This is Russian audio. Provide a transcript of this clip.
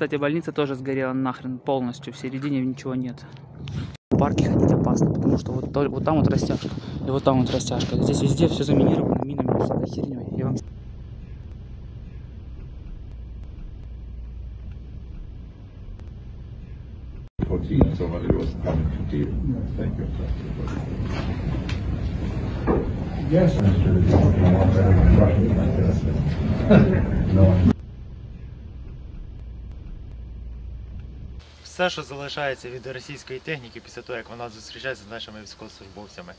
кстати, больница тоже сгорела нахрен полностью. В середине ничего нет. В парке ходить опасно, потому что вот там вот растяжка. И вот там вот растяжка. Здесь везде все заминировано минами, всякой херней. Я вам... Все, що залишається від російської техніки після того, як вона зустрічається з нашими військовослужбовцями.